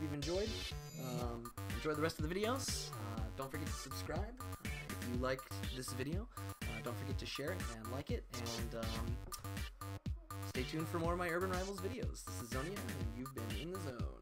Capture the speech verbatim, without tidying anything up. hope you've enjoyed. Um, enjoy the rest of the videos. Uh, don't forget to subscribe uh, if you liked this video. Uh, don't forget to share it and like it. And um, stay tuned for more of my Urban Rivals videos. This is Zonia, and you've been in the zone.